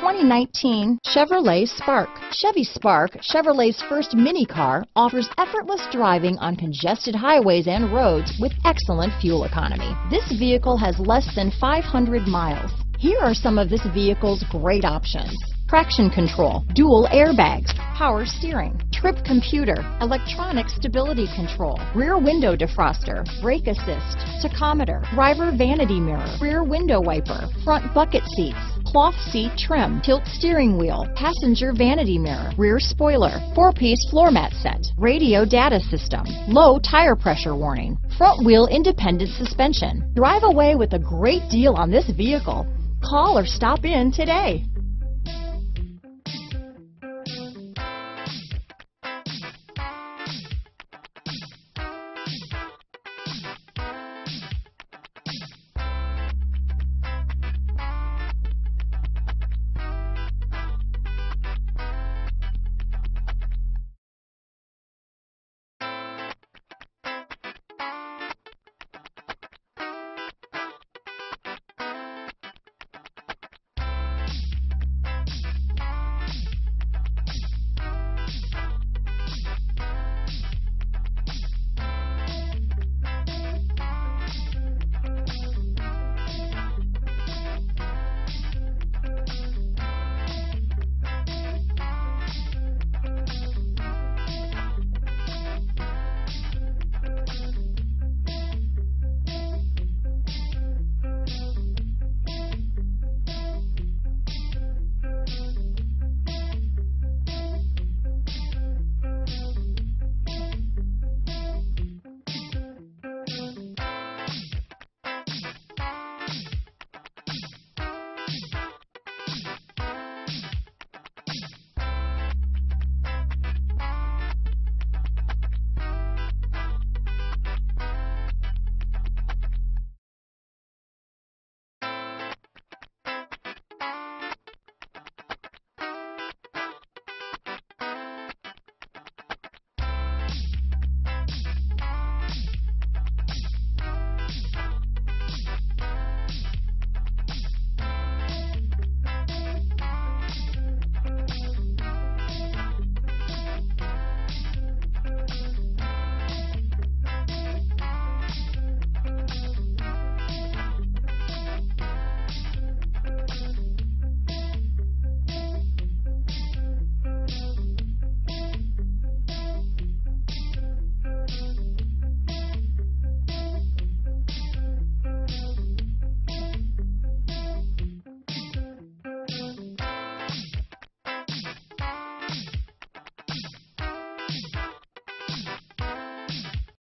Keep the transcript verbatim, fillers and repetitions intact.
twenty nineteen Chevrolet Spark. Chevy Spark, Chevrolet's first mini car, offers effortless driving on congested highways and roads with excellent fuel economy. This vehicle has less than five hundred miles. Here are some of this vehicle's great options: traction control, dual airbags, power steering, trip computer, electronic stability control, rear window defroster, brake assist, tachometer, driver vanity mirror, rear window wiper, front bucket seats, cloth seat trim, tilt steering wheel, passenger vanity mirror, rear spoiler, four-piece floor mat set, radio data system, low tire pressure warning, front wheel independent suspension. Drive away with a great deal on this vehicle. Call or stop in today.